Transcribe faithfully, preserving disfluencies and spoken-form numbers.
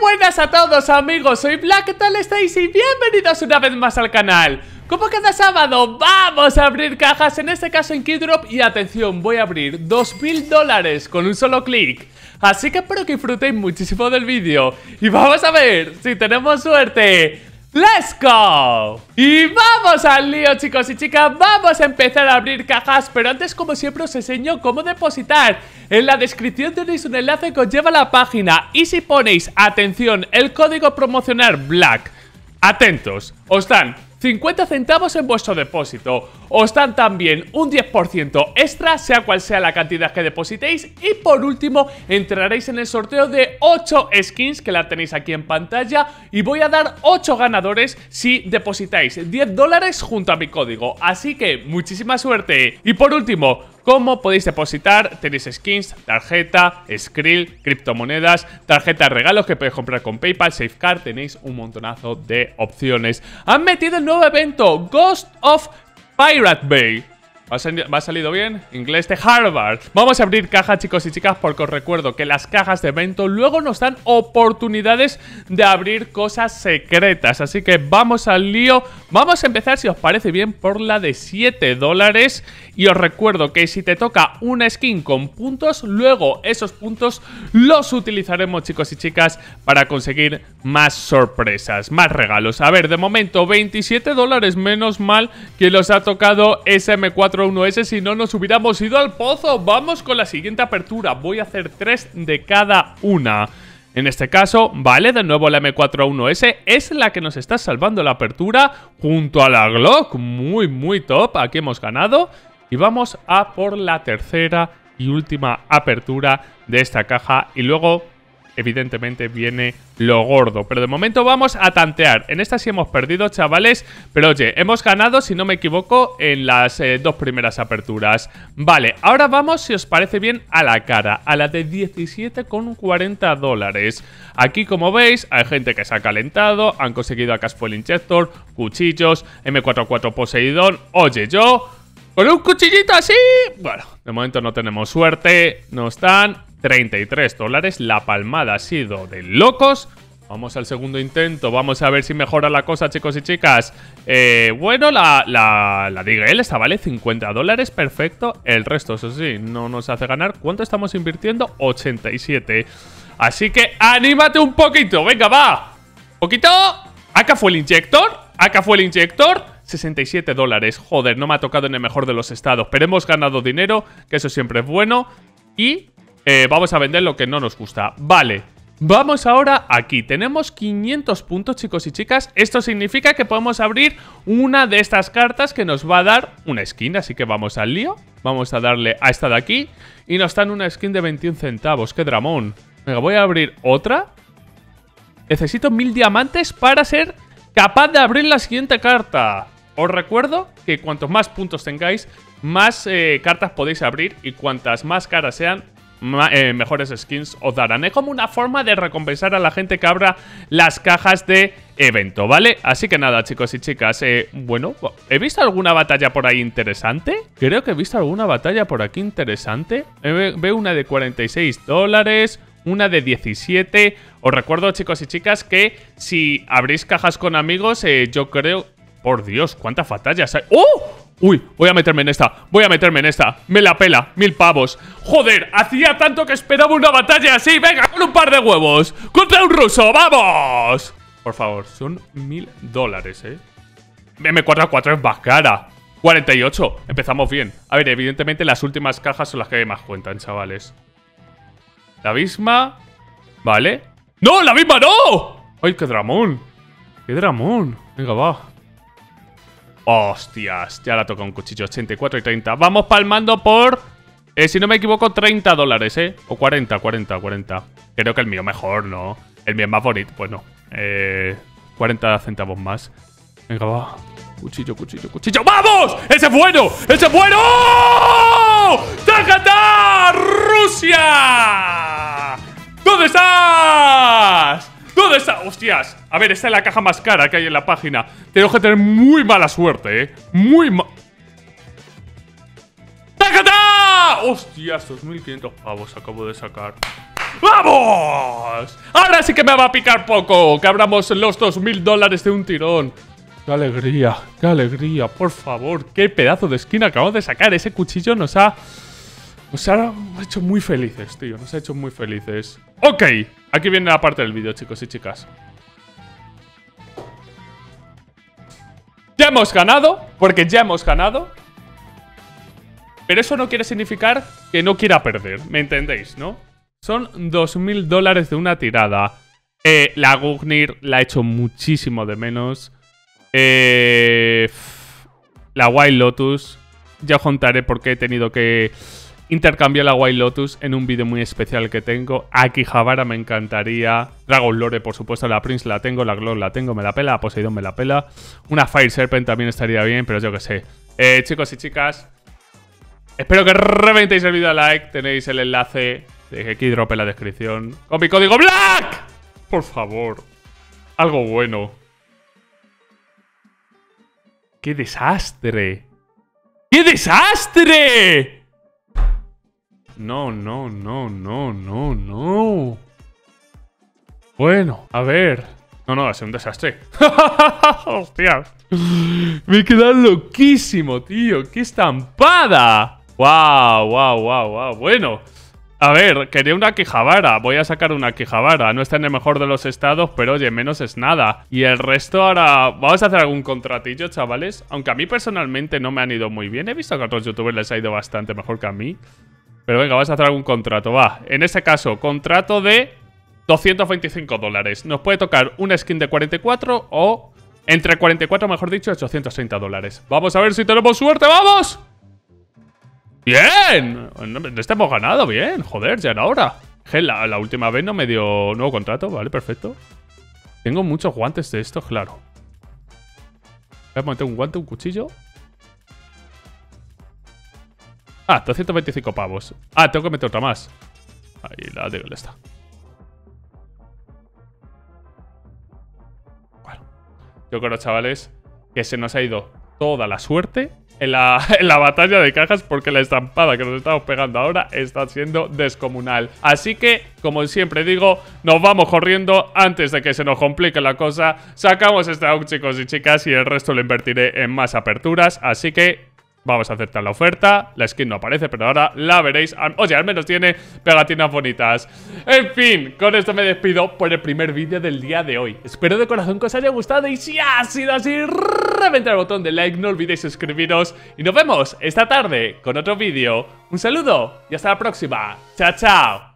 buenas a todos amigos, soy Black, ¿qué tal estáis? Y bienvenidos una vez más al canal. Como cada sábado vamos a abrir cajas, en este caso en Keydrop. Y atención, voy a abrir dos mil dólares con un solo clic. Así que espero que disfrutéis muchísimo del vídeo. Y vamos a ver si tenemos suerte. ¡Let's go! Y vamos al lío, chicos y chicas. Vamos a empezar a abrir cajas, pero antes, como siempre, os enseño cómo depositar. En la descripción tenéis un enlace que os lleva a la página. Y si ponéis, atención, el código promocional BLACK, atentos, os dan cincuenta centavos en vuestro depósito. Os dan también un diez por ciento extra, sea cual sea la cantidad que depositéis. Y por último, entraréis en el sorteo de ocho skins, que la tenéis aquí en pantalla. Y voy a dar ocho ganadores si depositáis diez dólares junto a mi código. Así que muchísima suerte. Y por último, ¿cómo podéis depositar? Tenéis skins, tarjeta, Skrill, criptomonedas, tarjeta de regalos que podéis comprar con PayPal, SafeCard. Tenéis un montonazo de opciones. Han metido el nuevo evento, Ghost of Pirate Bay. ¿Me ha salido bien? Inglés de Harvard. Vamos a abrir cajas, chicos y chicas, porque os recuerdo que las cajas de evento luego nos dan oportunidades de abrir cosas secretas. Así que vamos al lío. Vamos a empezar, si os parece bien, por la de siete dólares. Y os recuerdo que si te toca una skin con puntos, luego esos puntos los utilizaremos, chicos y chicas, para conseguir más sorpresas, más regalos. A ver, de momento veintisiete dólares, menos mal que los ha tocado ese eme cuatro. uno ese, si no nos hubiéramos ido al pozo. Vamos con la siguiente apertura. Voy a hacer tres de cada una. En este caso, vale, de nuevo la eme cuatro a uno ese es la que nos está salvando la apertura junto a la Glock. Muy, muy top. Aquí hemos ganado. Y vamos a por la tercera y última apertura de esta caja. Y luego, evidentemente, viene lo gordo. Pero de momento vamos a tantear. En esta sí hemos perdido, chavales. Pero oye, hemos ganado, si no me equivoco, en las eh, dos primeras aperturas. Vale, ahora vamos, si os parece bien, a la cara. A la de diecisiete con cuarenta dólares. Aquí, como veis, hay gente que se ha calentado. Han conseguido a Caspel Injector, cuchillos, eme cuatro a cuatro Poseidón. Oye, yo, con un cuchillito así. Bueno, de momento no tenemos suerte. No están. treinta y tres dólares, la palmada ha sido de locos. Vamos al segundo intento, vamos a ver si mejora la cosa, chicos y chicas. eh, Bueno, la, la, la diga él, esta vale cincuenta dólares, perfecto. El resto, eso sí, no nos hace ganar. ¿Cuánto estamos invirtiendo? ochenta y siete. Así que anímate un poquito, venga, va. Poquito. Acá fue el inyector, acá fue el inyector sesenta y siete dólares, joder, no me ha tocado en el mejor de los estados. Pero hemos ganado dinero, que eso siempre es bueno. Y Eh, vamos a vender lo que no nos gusta. Vale, vamos ahora aquí. Tenemos quinientos puntos, chicos y chicas. Esto significa que podemos abrir una de estas cartas que nos va a dar una skin. Así que vamos al lío. Vamos a darle a esta de aquí. Y nos dan una skin de veintiún centavos. ¡Qué dramón! Venga, voy a abrir otra. Necesito mil diamantes para ser capaz de abrir la siguiente carta. Os recuerdo que cuantos más puntos tengáis, más eh, cartas podéis abrir. Y cuantas más caras sean, Eh, mejores skins os darán. Es como una forma de recompensar a la gente que abra las cajas de evento, ¿vale? Así que nada, chicos y chicas. eh, Bueno, ¿he visto alguna batalla por ahí interesante? Creo que he visto alguna batalla por aquí interesante. eh, Veo una de cuarenta y seis dólares, una de diecisiete. Os recuerdo, chicos y chicas, que si abrís cajas con amigos, eh, yo creo... Por Dios, cuántas batallas hay. ¡Oh! Uy, voy a meterme en esta, voy a meterme en esta. Me la pela, mil pavos. Joder, hacía tanto que esperaba una batalla así. Venga, con un par de huevos contra un ruso, vamos. Por favor, son mil dólares, eh eme cuatro a cuatro es más cara. Cuarenta y ocho, empezamos bien. A ver, evidentemente las últimas cajas son las que más cuentan, chavales. La misma, vale. ¡No, la misma no! ¡Ay, qué dramón! ¡Qué dramón! Venga, va. Hostias, ya la toca un cuchillo. Ochenta y cuatro y treinta, vamos palmando por eh, si no me equivoco, treinta dólares, eh o cuarenta, cuarenta, cuarenta. Creo que el mío mejor, ¿no? El mío es más bonito, pues no. eh, cuarenta centavos más. Venga, va. Cuchillo, cuchillo, cuchillo, ¡vamos! ¡Ese es bueno! ¡Ese es bueno! ¡Tacatá! ¡Rusia! ¿Dónde estás? ¿Dónde está? ¡Hostias! A ver, esta es la caja más cara que hay en la página. Tengo que tener muy mala suerte, ¿eh? Muy ma... ¡Tacatá! ¡Hostias! dos mil quinientos pavos acabo de sacar. ¡Vamos! Ahora sí que me va a picar poco. Que abramos los dos mil dólares de un tirón. ¡Qué alegría! ¡Qué alegría! Por favor, qué pedazo de skin acabamos de sacar. Ese cuchillo nos ha... Nos ha hecho muy felices, tío. Nos ha hecho muy felices. Ok, aquí viene la parte del vídeo, chicos y chicas. Ya hemos ganado, porque ya hemos ganado. Pero eso no quiere significar que no quiera perder, ¿me entendéis, no? Son dos mil dólares de una tirada. Eh, la Gungnir la he hecho muchísimo de menos. Eh, la Wild Lotus. Ya os contaré por qué he tenido que intercambiar la Wild Lotus en un vídeo muy especial que tengo. Akihabara me encantaría. Dragon Lore, por supuesto. La Prince la tengo. La Glow la tengo. Me la pela. A Poseidón me la pela. Una Fire Serpent también estaría bien, pero yo qué sé. Eh, chicos y chicas, espero que reventéis el vídeo a like. Tenéis el enlace de Keydrop en la descripción. ¡Con mi código BLACK! Por favor. Algo bueno. ¡Qué desastre! ¡Qué desastre! No, no, no, no, no, no. Bueno, a ver. No, no, va a ser un desastre. ¡Hostia! Me he quedado loquísimo, tío. ¡Qué estampada! ¡Wow, wow, wow, wow! Bueno. A ver, quería una Akihabara. Voy a sacar una Akihabara. No está en el mejor de los estados, pero oye, menos es nada. Y el resto ahora... Vamos a hacer algún contratillo, chavales. Aunque a mí personalmente no me han ido muy bien. He visto que a otros youtubers les ha ido bastante mejor que a mí. Pero venga, vamos a hacer algún contrato, va. En este caso, contrato de doscientos veinticinco dólares. Nos puede tocar una skin de cuarenta y cuatro o... Entre cuarenta y cuatro, mejor dicho, ochocientos treinta dólares. Vamos a ver si tenemos suerte, ¡vamos! ¡Bien! Este hemos ganado, bien. Joder, ya era hora. La, la última vez no me dio nuevo contrato. Vale, perfecto. Tengo muchos guantes de estos, claro. Voy a meter un guante, un cuchillo. Ah, doscientos veinticinco pavos. Ah, tengo que meter otra más. Ahí la digo, ya está. Bueno. Yo creo, chavales, que se nos ha ido toda la suerte En la, en la batalla de cajas, porque la estampada que nos estamos pegando ahora está siendo descomunal. Así que, como siempre digo, nos vamos corriendo antes de que se nos complique la cosa. Sacamos este A U G, chicos y chicas, y el resto lo invertiré en más aperturas. Así que vamos a aceptar la oferta. La skin no aparece, pero ahora la veréis. Oye, al menos tiene pegatinas bonitas. En fin, con esto me despido por el primer vídeo del día de hoy. Espero de corazón que os haya gustado y si ha sido así, reventad el botón de like, no olvidéis suscribiros y nos vemos esta tarde con otro vídeo. Un saludo y hasta la próxima. Chao, chao.